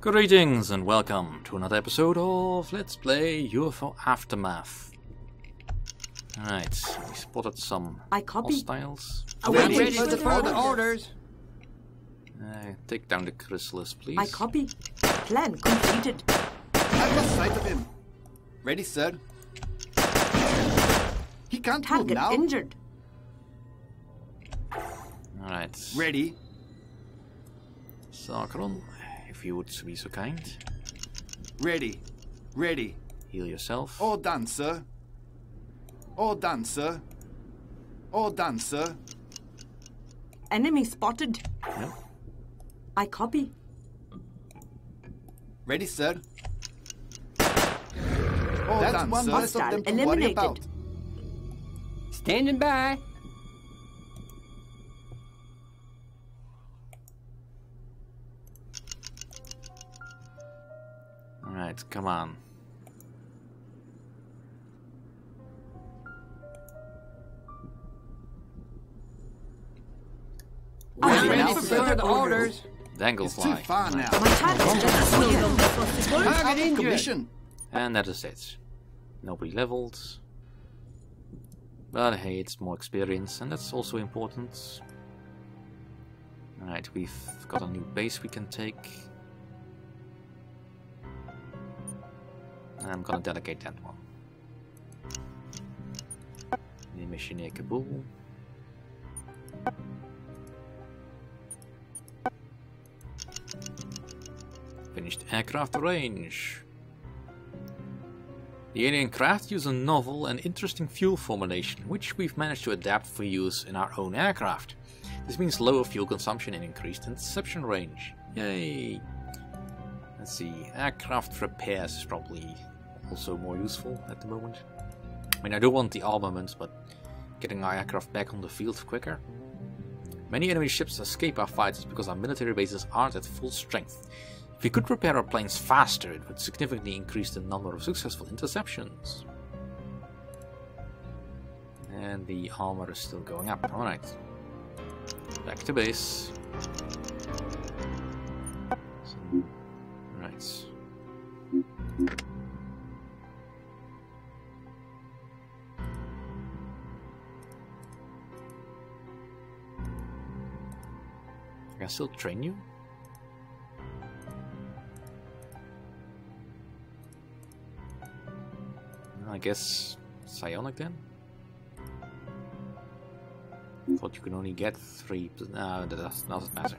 Greetings and welcome to another episode of Let's Play UFO Aftermath. Alright, we spotted some hostiles. Waiting for the further orders. Take down the Chrysalis, please. I copy. Plan completed. I've lost sight of him. Ready, sir. He can't move now. Injured. Alright. Ready. Sarkron, if you would be so kind. Ready. Ready. Heal yourself. All done, sir. All done, sir. All done, sir. Enemy spotted. Yep. I copy. Ready, sir. All that's done, one sir. Less of them to worry about. Standing by. Alright, come on. Ready for further orders. Danglefly. Too far now. Target injured. And that is it. Nobody leveled. But hey, it's more experience, and that's also important. Alright, we've got a new base we can take. And I'm gonna delegate that one. The mission near Kabul. Finished aircraft range. The alien craft use a novel and interesting fuel formulation, which we've managed to adapt for use in our own aircraft. This means lower fuel consumption and increased interception range. Yay! Let's see, aircraft repairs is probably also more useful at the moment. I mean, I do want the armaments, but getting our aircraft back on the field quicker. Many enemy ships escape our fighters because our military bases aren't at full strength. If we could repair our planes faster, it would significantly increase the number of successful interceptions. And the armor is still going up. Alright. Back to base. Alright. I can still train you? I guess psionic then? Thought you can only get 3. No, that doesn't matter.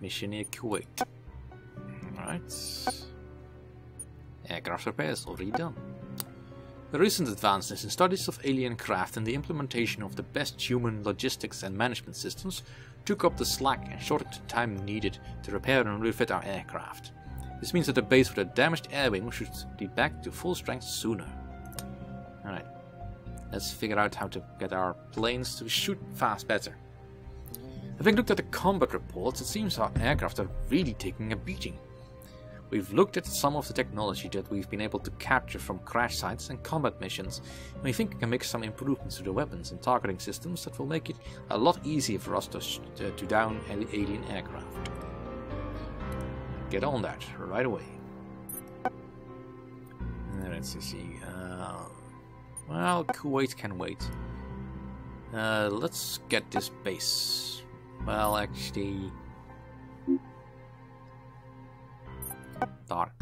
Mission near Kuwait. Alright. Aircraft repairs already done. The recent advances in studies of alien craft and the implementation of the best human logistics and management systems took up the slack and shortened the time needed to repair and refit our aircraft. This means that the base with a damaged air wing should be back to full strength sooner. Alright, let's figure out how to get our planes to shoot fast better. Having looked at the combat reports, it seems our aircraft are really taking a beating. We've looked at some of the technology that we've been able to capture from crash sites and combat missions, and we think we can make some improvements to the weapons and targeting systems that will make it a lot easier for us to down alien aircraft. Get on that right away. Let's see. Well, Kuwait can wait. Let's get this base. Well, actually. Dark.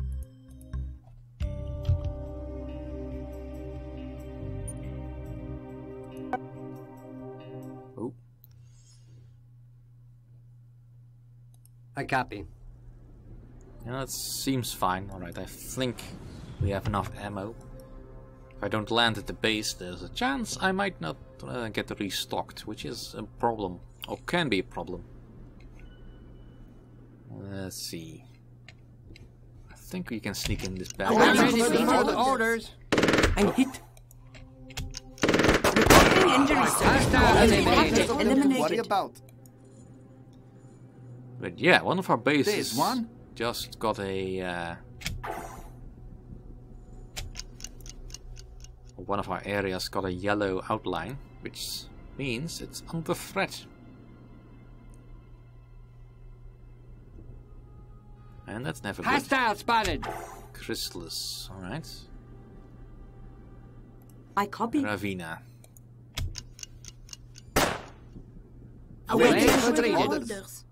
Oh. I copy. Yeah, that seems fine. Alright, I think we have enough ammo. If I don't land at the base, there's a chance I might not get restocked, which is a problem, or can be a problem. Let's see. I think we can sneak in this battle. I'm hit. Reporting injuries. Eliminated. But yeah, one of our bases just got one of our areas got a yellow outline, which means it's under threat. And that's never good. Hostile spotted! Chrysalis, alright. I copy. Ravina. Awaiting orders.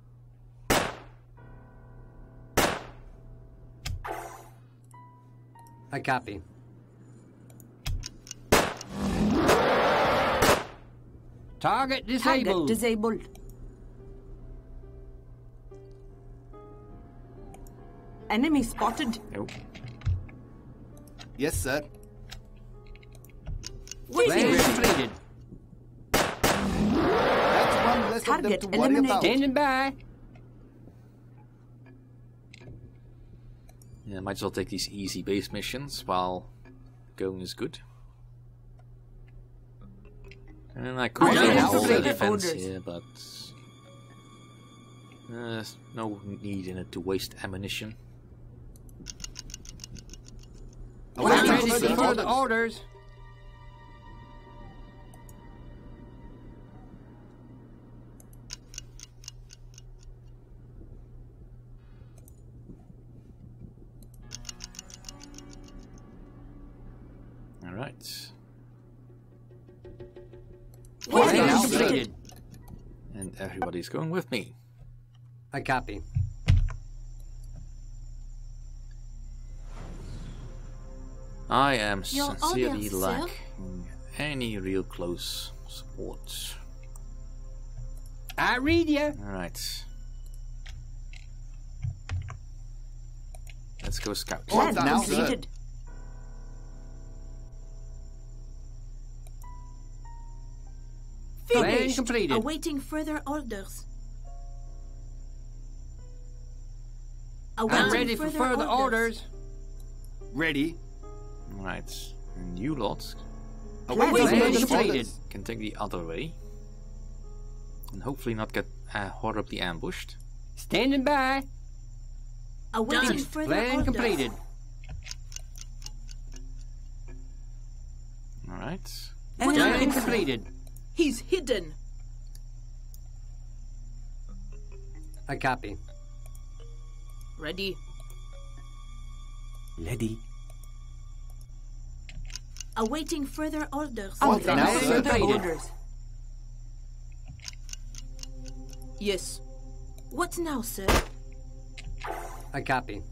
I copy. Target disabled. Target disabled. Enemy spotted. Nope. Yes, sir. What is it? That's one less eliminated. Standing by. Yeah, might as well take these easy base missions while going is good. And I could get all the defense here, but there's no need in it to waste ammunition. Awaiting orders. All right. And everybody's going with me. I copy. I am sincerely lacking any real close support. I read ya. All right. Let's go scout. Well, now, finished. Completed. Awaiting further orders. I'm ready for further orders. Ready. Right. You lot can take the other way. And hopefully not get horribly ambushed. Standing by. Awaiting further orders. Completed. Alright. Plan completed. He's hidden. I copy. Ready. Ready. Awaiting further orders. Awaiting further orders. Yes. What now, sir? I copy.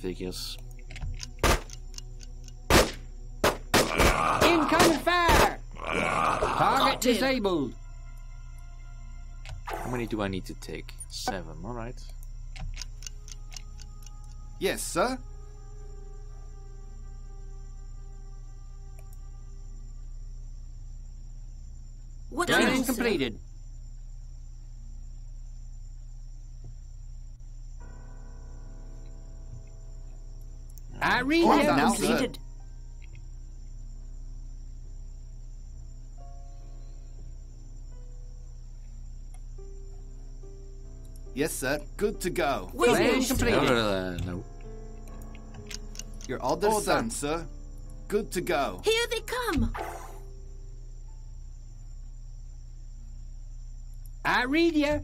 Figures. Incoming fire! Target disabled. How many do I need to take? 7, alright. Yes, sir. What time completed? I read completed. Yes, sir. Good to go. Plan completed. No. Your orders, sir. Good to go. Here they come. I read you.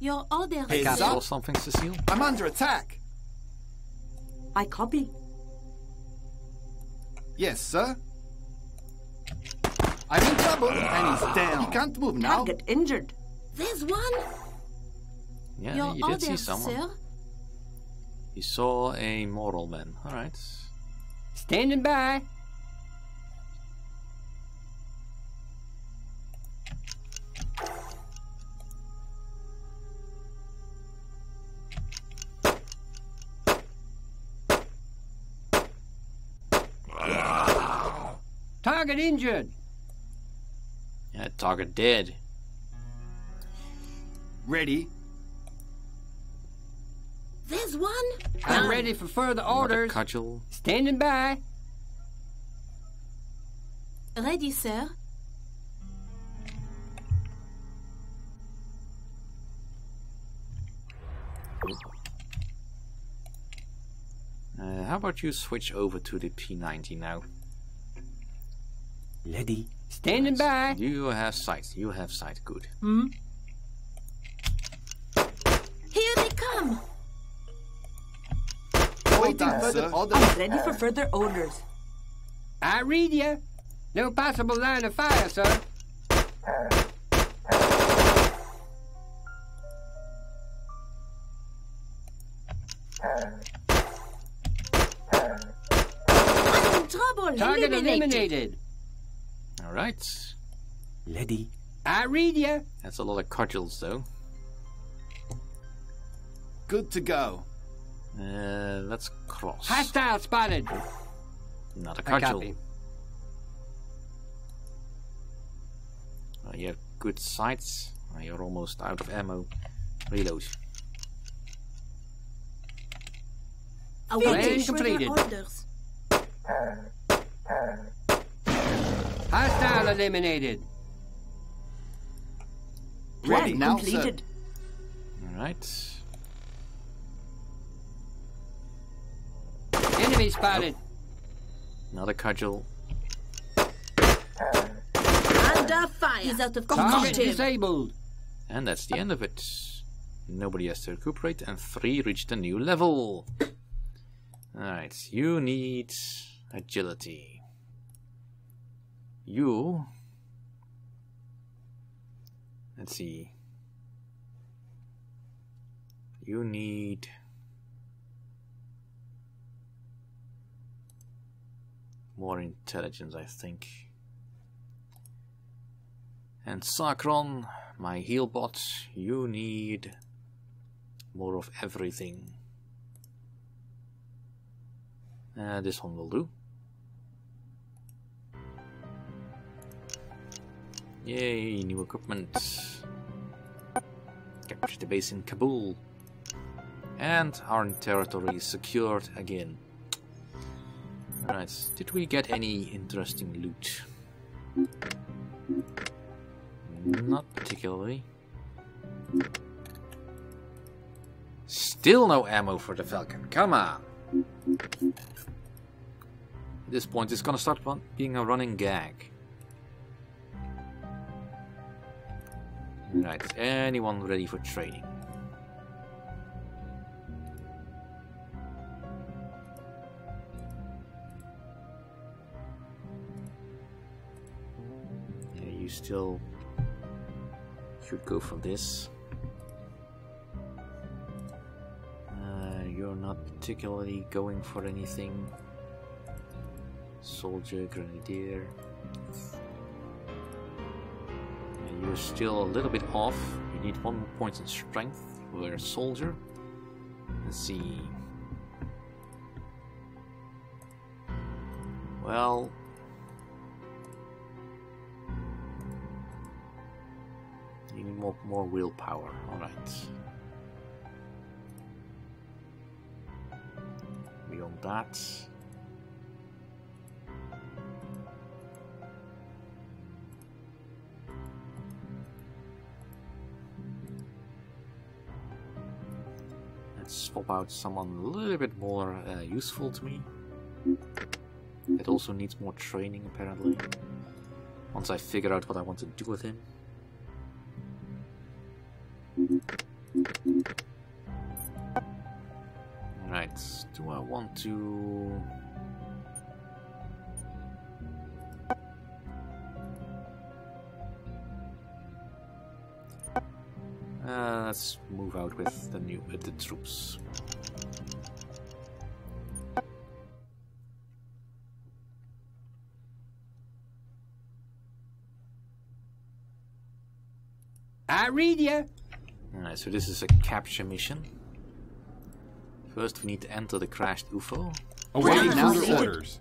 Your orders. Hey, saw something, Cecile? I'm under attack. I copy. Yes, sir. I'm in trouble. And he's down. He can't move now. Can't get injured. There's one. Yeah, you did see someone. Sir? You saw a mortal man. All right. Standing by. Target injured. Yeah, target dead. Ready. There's one. I'm ready for further orders. Cudgel. Standing by. Ready, sir. How about you switch over to the P90 now? Ready. Standing by. You have sight. You have sight. Good. Hmm. Here they come. Waiting further orders. I'm ready for further orders. I read ya. No possible line of fire, sir. Target eliminated. All right. Lady. I read ya. That's a lot of cudgels, though. Good to go. Let's cross. Hostile spotted. Not a cudgel. Oh, you have good sights. Oh, you're almost out of ammo. Reload. Plan completed. Hostile eliminated. Ready now, sir. All right. Enemy spotted. Another cudgel. Under fire. He's out of control. Target disabled. And that's the end of it. Nobody has to recuperate, and 3 reached a new level. All right, you need agility. You. Let's see. You need. More intelligence, I think. And Sarkron, my heal bot, you need more of everything. This one will do. Yay, new equipment. Capture the base in Kabul. And our territory is secured again. Alright, did we get any interesting loot? Not particularly. Still no ammo for the Falcon, come on! At this point it's gonna start being a running gag. Alright, is anyone ready for trading? Still should go for this. You're not particularly going for anything. Soldier, grenadier. You're still a little bit off. You need 1 point in strength for a soldier. Let's see. Well. More willpower, alright. Beyond that. Let's swap out someone a little bit more useful to me. It also needs more training apparently. Once I figure out what I want to do with him. Alright, do I want to... let's move out with the troops. I read ya! Alright, so this is a capture mission. First, we need to enter the crashed UFO. Awaiting further orders.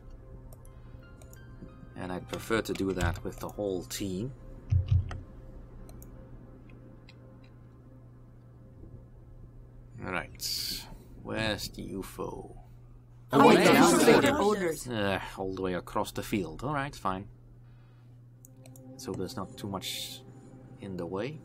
And I'd prefer to do that with the whole team. Alright, where's the UFO? Awaiting further orders. All the way across the field. Alright, fine. So there's not too much in the way.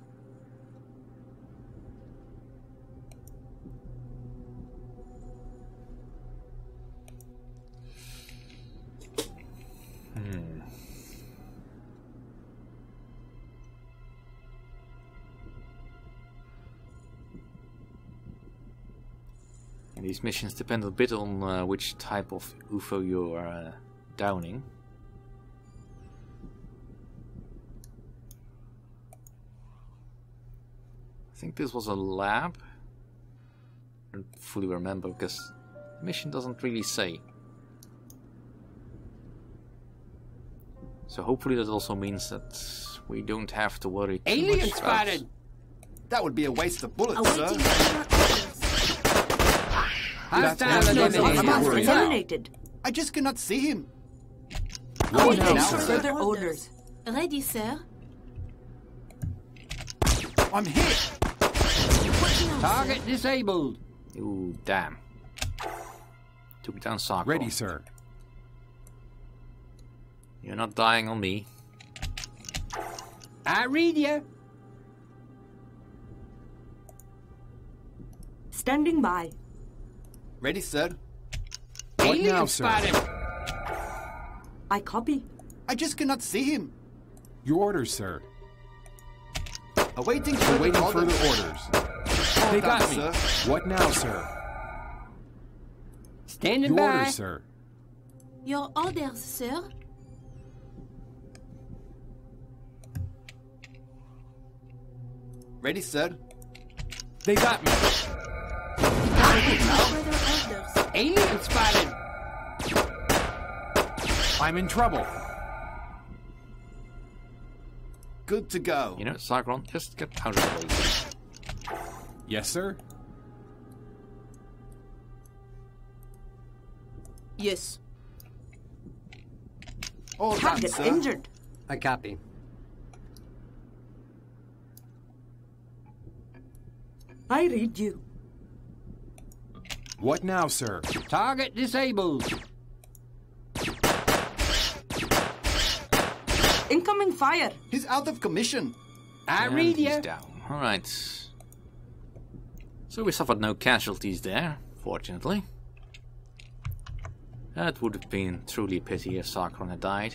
These missions depend a bit on which type of UFO you're downing. I think this was a lab. I don't fully remember because the mission doesn't really say. So hopefully that also means that we don't have to worry too much about... Alien spotted! That would be a waste of bullets, sir. I just cannot see him. Further orders. Ready, sir. I'm hit. Target disabled. Ooh, damn. Took down Sarkron. Ready, sir. You're not dying on me. I read ya. Standing by. Ready, sir. Right now, sir. I copy. I just cannot see him. Your orders, sir. Awaiting further orders. They got me. What now, sir? Standing by. Your orders, sir. Your orders, sir. Ready, sir. They got me. Alien spotted. I'm in trouble. Good to go. You know, Sarkron, just get out of the way. Yes, sir. Yes. Oh, target injured. I copy. I read you. What now, sir? Target disabled. Incoming fire. He's out of commission. I read you. He's down. All right. So we suffered no casualties there, fortunately. That would have been truly a pity if Sarkron had died.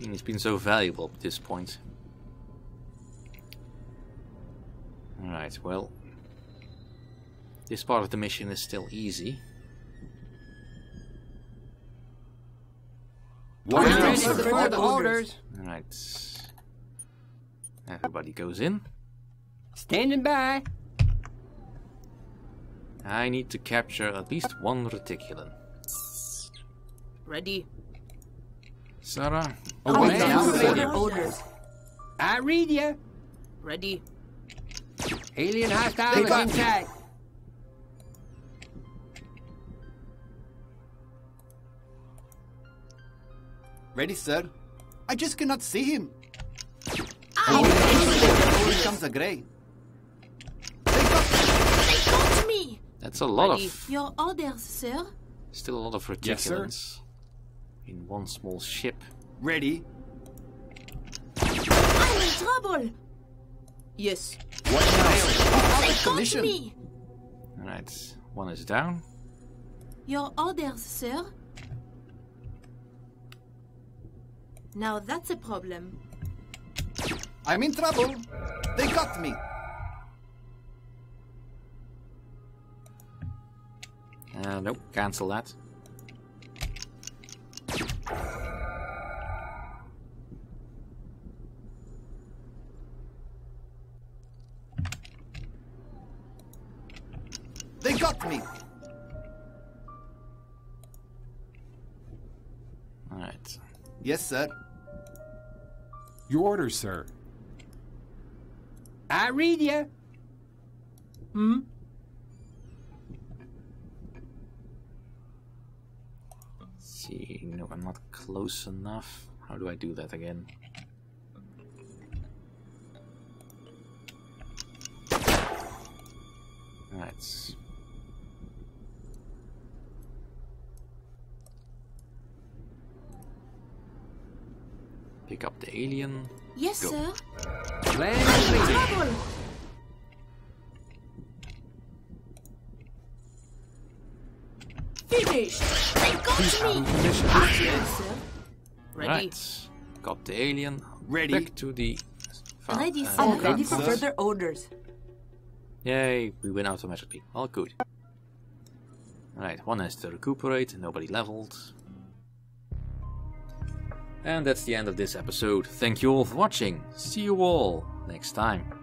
He's been so valuable at this point. Alright, well, this part of the mission is still easy. What is the further orders? Alright. Everybody goes in. Standing by. I need to capture at least one reticulan. Ready. Sarah. Orders. I read ya. Ready. Alien hostile is inside. Ready, sir. I just cannot see him. Here comes a grey. They got me. That's a lot of... Your orders, sir. Still a lot of reticulants in one small ship. Ready. I'm in trouble. Yes. What now? They got me. All right, one is down. Your orders, sir. Now that's a problem. I'm in trouble. They got me. Nope, cancel that. They got me. All right. Yes, sir. Your orders, sir. I read ya. Hmm. Let's see, no, I'm not close enough. How do I do that again? All right. Pick up the alien. Yes, sir. Finished. They got me. Yes, sir. Ready. Right. Got the alien. Ready. Back to the... Ready, sir. Ready for further orders. Yay, we win automatically. All good. Alright, one has to recuperate, nobody leveled. And that's the end of this episode. Thank you all for watching. See you all next time.